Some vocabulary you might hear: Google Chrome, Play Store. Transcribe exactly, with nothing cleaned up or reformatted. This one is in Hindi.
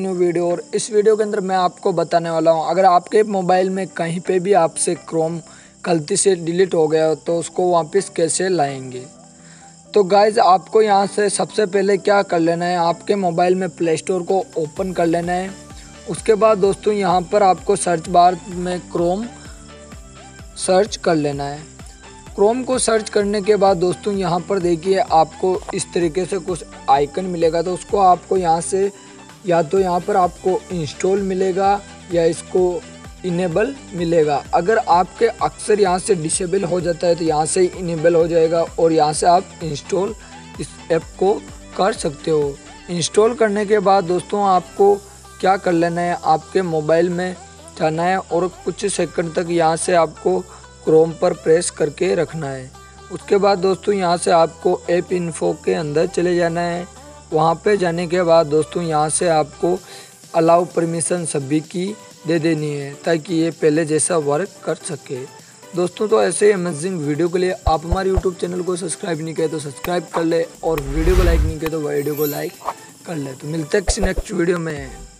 New video. और इस वीडियो के अंदर मैं आपको बताने वाला हूं, अगर आपके मोबाइल में कहीं पे भी आपसे क्रोम गलती से डिलीट हो गया हो तो उसको वापस कैसे लाएंगे। तो गाइज़, आपको यहां से सबसे पहले क्या कर लेना है, आपके मोबाइल में प्ले स्टोर को ओपन कर लेना है। उसके बाद दोस्तों यहाँ पर आपको सर्च बार में क्रोम सर्च कर लेना है। क्रोम को सर्च करने के बाद दोस्तों यहाँ पर देखिए आपको इस तरीके से कुछ आइकन मिलेगा, तो उसको आपको यहाँ से या तो यहाँ पर आपको इंस्टॉल मिलेगा या इसको इनेबल मिलेगा। अगर आपके अक्सर यहाँ से डिसेबल हो जाता है तो यहाँ से इनेबल हो जाएगा और यहाँ से आप इंस्टॉल इस ऐप को कर सकते हो। इंस्टॉल करने के बाद दोस्तों आपको क्या कर लेना है, आपके मोबाइल में जाना है और कुछ सेकंड तक यहाँ से आपको क्रोम पर प्रेस करके रखना है। उसके बाद दोस्तों यहाँ से आपको ऐप इन्फो के अंदर चले जाना है। वहाँ पे जाने के बाद दोस्तों यहाँ से आपको अलाउ परमिशन सभी की दे देनी है ताकि ये पहले जैसा वर्क कर सके। दोस्तों तो ऐसे अमेजिंग वीडियो के लिए आप हमारे यूट्यूब चैनल को सब्सक्राइब नहीं किया तो सब्सक्राइब कर ले और वीडियो को लाइक नहीं किया तो वीडियो को लाइक कर ले। तो मिलते हैं किसी नेक्स्ट वीडियो में।